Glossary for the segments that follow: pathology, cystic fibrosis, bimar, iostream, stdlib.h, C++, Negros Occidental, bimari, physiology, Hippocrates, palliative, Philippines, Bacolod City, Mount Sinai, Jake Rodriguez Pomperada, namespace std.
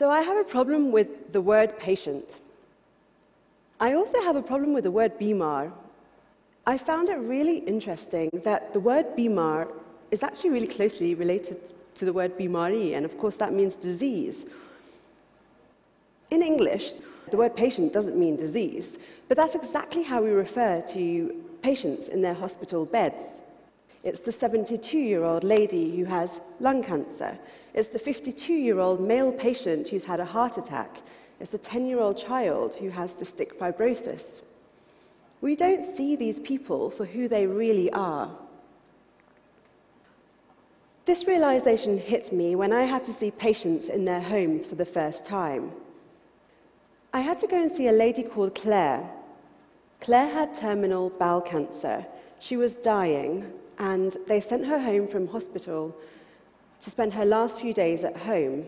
So I have a problem with the word patient. I also have a problem with the word bimar. I found it really interesting that the word bimar is actually really closely related to the word bimari, and of course that means disease. In English, the word patient doesn't mean disease, but that's exactly how we refer to patients in their hospital beds. It's the 72-year-old lady who has lung cancer. It's the 52-year-old male patient who's had a heart attack. It's the 10-year-old child who has cystic fibrosis. We don't see these people for who they really are. This realization hit me when I had to see patients in their homes for the first time. I had to go and see a lady called Claire. Claire had terminal bowel cancer. She was dying, and they sent her home from hospital to spend her last few days at home.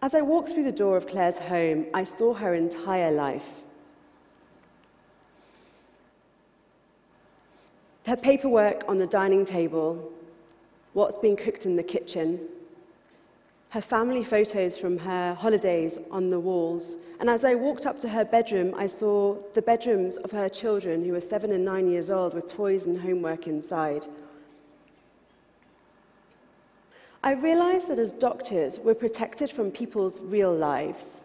As I walked through the door of Claire's home, I saw her entire life. Her paperwork on the dining table, what's being cooked in the kitchen, her family photos from her holidays on the walls, and as I walked up to her bedroom, I saw the bedrooms of her children who were 7 and 9 years old with toys and homework inside. I realized that as doctors, we're protected from people's real lives.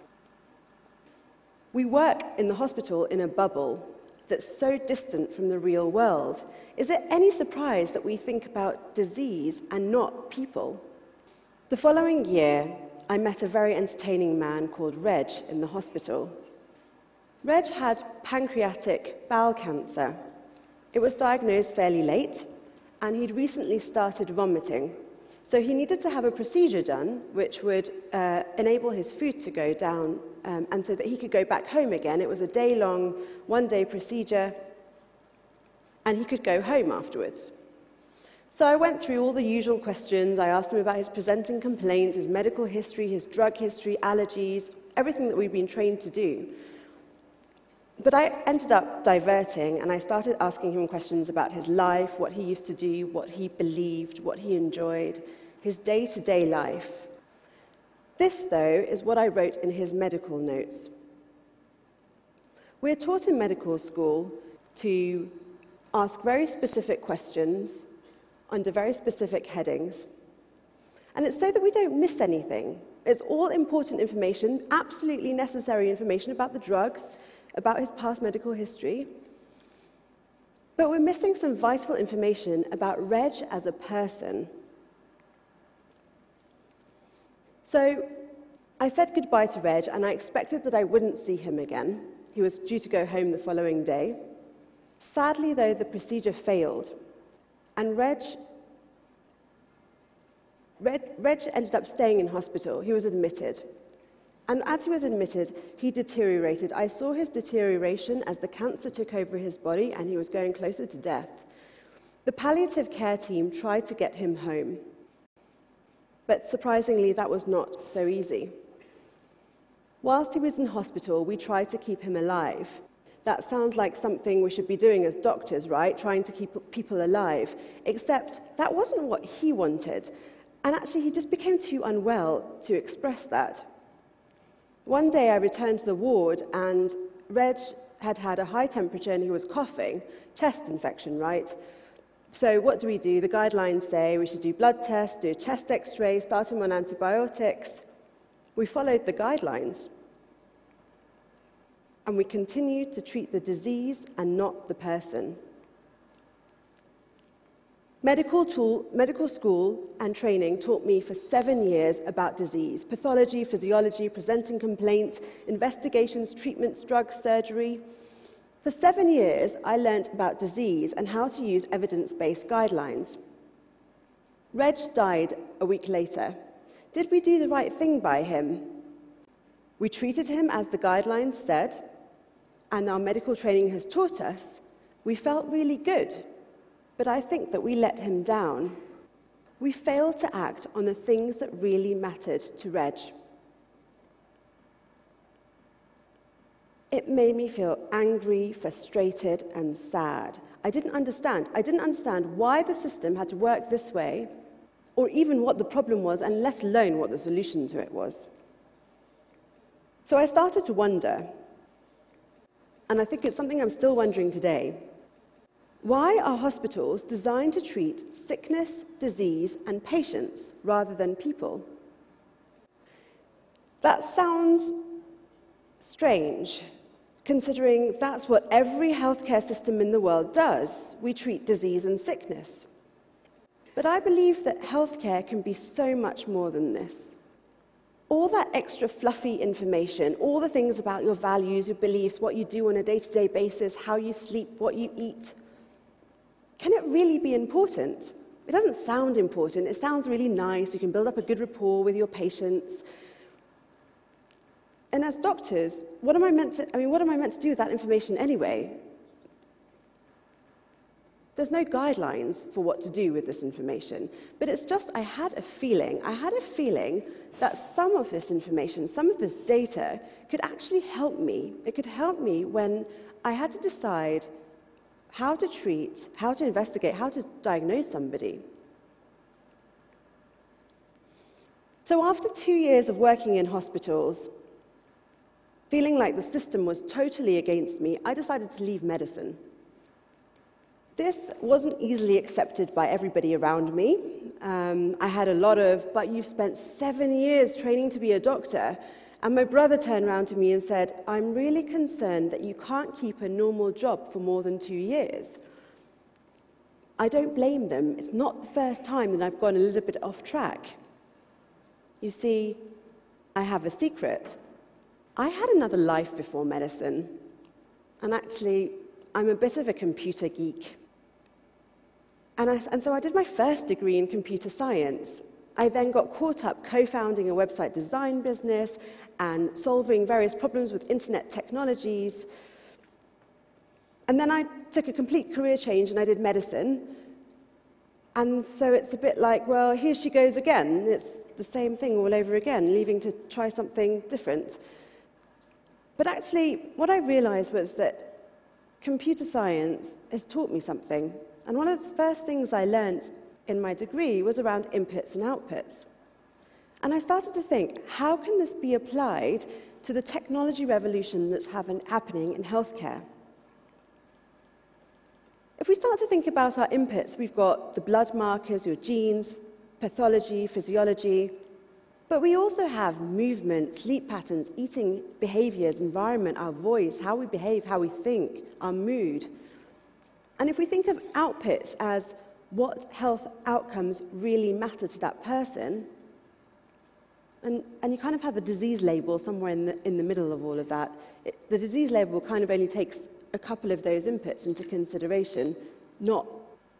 We work in the hospital in a bubble that's so distant from the real world. Is it any surprise that we think about disease and not people? The following year, I met a very entertaining man called Reg in the hospital. Reg had pancreatic bowel cancer. It was diagnosed fairly late, and he'd recently started vomiting. So he needed to have a procedure done, which would enable his food to go down, and so that he could go back home again. It was a day-long, one-day procedure, and he could go home afterwards. So I went through all the usual questions. I asked him about his presenting complaint, his medical history, his drug history, allergies, everything that we've been trained to do. But I ended up diverting, and I started asking him questions about his life, what he used to do, what he believed, what he enjoyed, his day-to-day life. This, though, is what I wrote in his medical notes. We're taught in medical school to ask very specific questions under very specific headings, and it's so that we don't miss anything. It's all important information, absolutely necessary information about the drugs, about his past medical history. But we're missing some vital information about Reg as a person. So I said goodbye to Reg, and I expected that I wouldn't see him again. He was due to go home the following day. Sadly, though, the procedure failed, and Reg ended up staying in hospital. He was admitted. And as he was admitted, he deteriorated. I saw his deterioration as the cancer took over his body and he was going closer to death. The palliative care team tried to get him home, but surprisingly, that was not so easy. Whilst he was in hospital, we tried to keep him alive. That sounds like something we should be doing as doctors, right? Trying to keep people alive, except that wasn't what he wanted. And actually, he just became too unwell to express that. One day I returned to the ward, and Reg had had a high temperature and he was coughing, chest infection, right? So what do we do? The guidelines say we should do blood tests, do a chest x-ray, start him on antibiotics. We followed the guidelines. And we continued to treat the disease and not the person. Medical school and training taught me for 7 years about disease: pathology, physiology, presenting complaint, investigations, treatments, drugs, surgery. For 7 years, I learned about disease and how to use evidence-based guidelines. Reg died a week later. Did we do the right thing by him? We treated him as the guidelines said, and our medical training has taught us. We felt really good. But I think that we let him down. We failed to act on the things that really mattered to Reg. It made me feel angry, frustrated, and sad. I didn't understand. I didn't understand why the system had to work this way, or even what the problem was, and let alone what the solution to it was. So I started to wonder, and I think it's something I'm still wondering today, why are hospitals designed to treat sickness, disease, and patients rather than people? That sounds strange, considering that's what every healthcare system in the world does. We treat disease and sickness. But I believe that healthcare can be so much more than this. All that extra fluffy information, all the things about your values, your beliefs, what you do on a day-to-day basis, how you sleep, what you eat, can it really be important? It doesn't sound important. It sounds really nice. You can build up a good rapport with your patients. And as doctors, what am I meant to do with that information anyway? There's no guidelines for what to do with this information. But it's just I had a feeling that some of this information, some of this data, could actually help me. It could help me when I had to decide how to treat, how to investigate, how to diagnose somebody. So after 2 years of working in hospitals, feeling like the system was totally against me, I decided to leave medicine. This wasn't easily accepted by everybody around me. I had a lot of, but you've spent 7 years training to be a doctor. And my brother turned around to me and said, I'm really concerned that you can't keep a normal job for more than 2 years. I don't blame them. It's not the first time that I've gone a little bit off track. You see, I have a secret. I had another life before medicine, and actually, I'm a bit of a computer geek. And so I did my first degree in computer science. I then got caught up co-founding a website design business and solving various problems with internet technologies. And then I took a complete career change and I did medicine. And so it's a bit like, well, here she goes again. It's the same thing all over again, leaving to try something different. But actually, what I realized was that computer science has taught me something. And one of the first things I learned in my degree was around inputs and outputs. And I started to think, how can this be applied to the technology revolution that's happening in healthcare? If we start to think about our inputs, we've got the blood markers, your genes, pathology, physiology. But we also have movement, sleep patterns, eating behaviors, environment, our voice, how we behave, how we think, our mood. And if we think of outputs as what health outcomes really matter to that person, and you kind of have the disease label somewhere in the middle of all of that, the disease label kind of only takes a couple of those inputs into consideration, not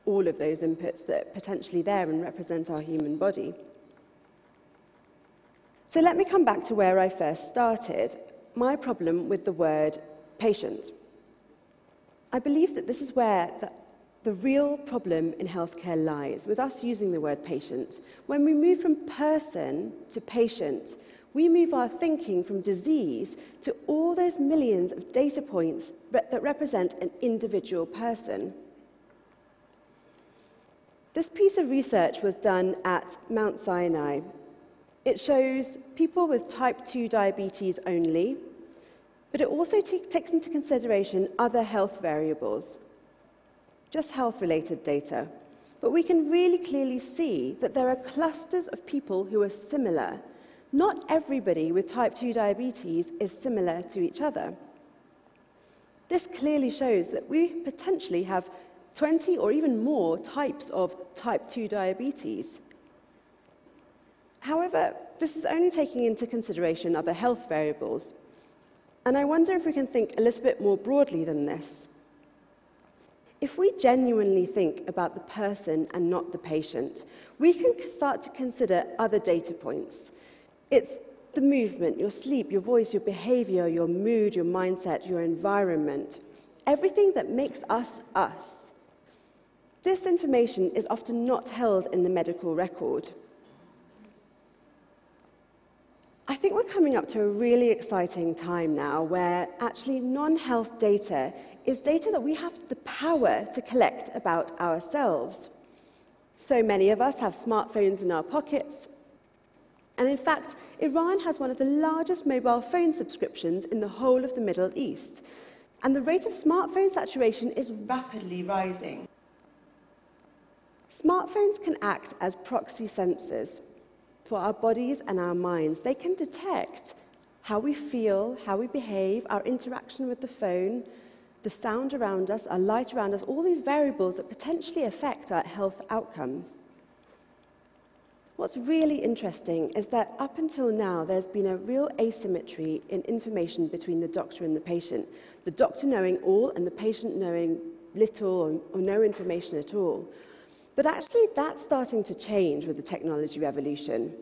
all of those inputs that are potentially there and represent our human body. So let me come back to where I first started, my problem with the word patient. I believe that this is where the real problem in healthcare lies, with us using the word patient. When we move from person to patient, we move our thinking from disease to all those millions of data points that represent an individual person. This piece of research was done at Mount Sinai. It shows people with type 2 diabetes only, but it also takes into consideration other health variables, just health-related data. But we can really clearly see that there are clusters of people who are similar. Not everybody with type 2 diabetes is similar to each other. This clearly shows that we potentially have 20 or even more types of type 2 diabetes. However, this is only taking into consideration other health variables. And I wonder if we can think a little bit more broadly than this. If we genuinely think about the person and not the patient, we can start to consider other data points. It's the movement, your sleep, your voice, your behavior, your mood, your mindset, your environment, everything that makes us us. This information is often not held in the medical record. I think we're coming up to a really exciting time now where actually non-health data is data that we have the power to collect about ourselves. So many of us have smartphones in our pockets. And in fact, Iran has one of the largest mobile phone subscriptions in the whole of the Middle East. And the rate of smartphone saturation is rapidly rising. Smartphones can act as proxy sensors for our bodies and our minds. They can detect how we feel, how we behave, our interaction with the phone, the sound around us, our light around us, all these variables that potentially affect our health outcomes. What's really interesting is that up until now, there's been a real asymmetry in information between the doctor and the patient. The doctor knowing all and the patient knowing little or no information at all. But actually, that's starting to change with the technology revolution.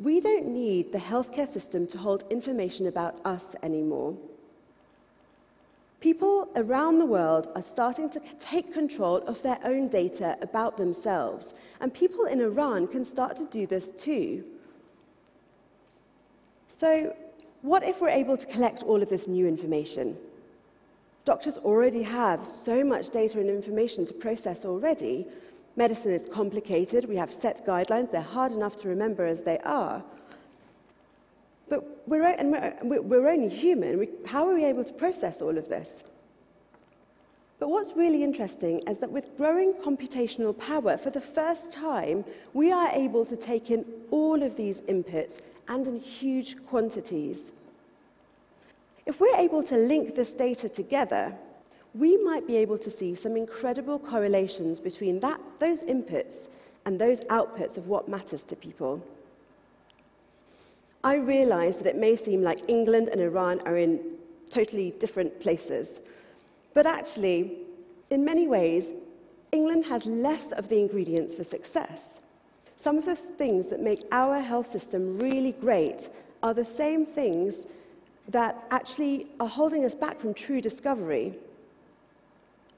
We don't need the healthcare system to hold information about us anymore. People around the world are starting to take control of their own data about themselves, and people in Iran can start to do this too. So, what if we're able to collect all of this new information? Doctors already have so much data and information to process already. Medicine is complicated, we have set guidelines, they're hard enough to remember as they are. But we're only human, how are we able to process all of this? But what's really interesting is that with growing computational power, for the first time, we are able to take in all of these inputs and in huge quantities. If we're able to link this data together, we might be able to see some incredible correlations between those inputs and those outputs of what matters to people. I realize that it may seem like England and Iran are in totally different places, but actually, in many ways, England has less of the ingredients for success. Some of the things that make our health system really great are the same things that actually are holding us back from true discovery.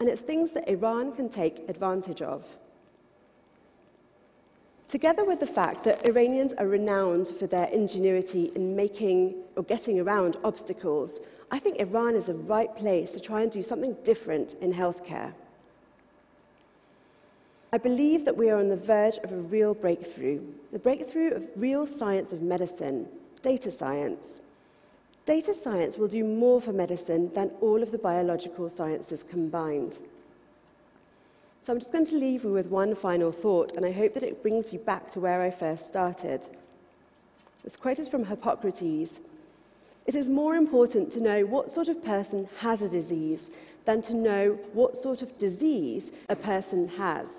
And it's things that Iran can take advantage of. Together with the fact that Iranians are renowned for their ingenuity in making or getting around obstacles, I think Iran is the right place to try and do something different in healthcare. I believe that we are on the verge of a real breakthrough, the breakthrough of real science of medicine, data science. Data science will do more for medicine than all of the biological sciences combined. So I'm just going to leave you with one final thought, and I hope that it brings you back to where I first started. This quote is from Hippocrates. "It is more important to know what sort of person has a disease than to know what sort of disease a person has."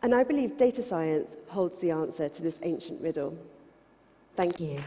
And I believe data science holds the answer to this ancient riddle. Thank you.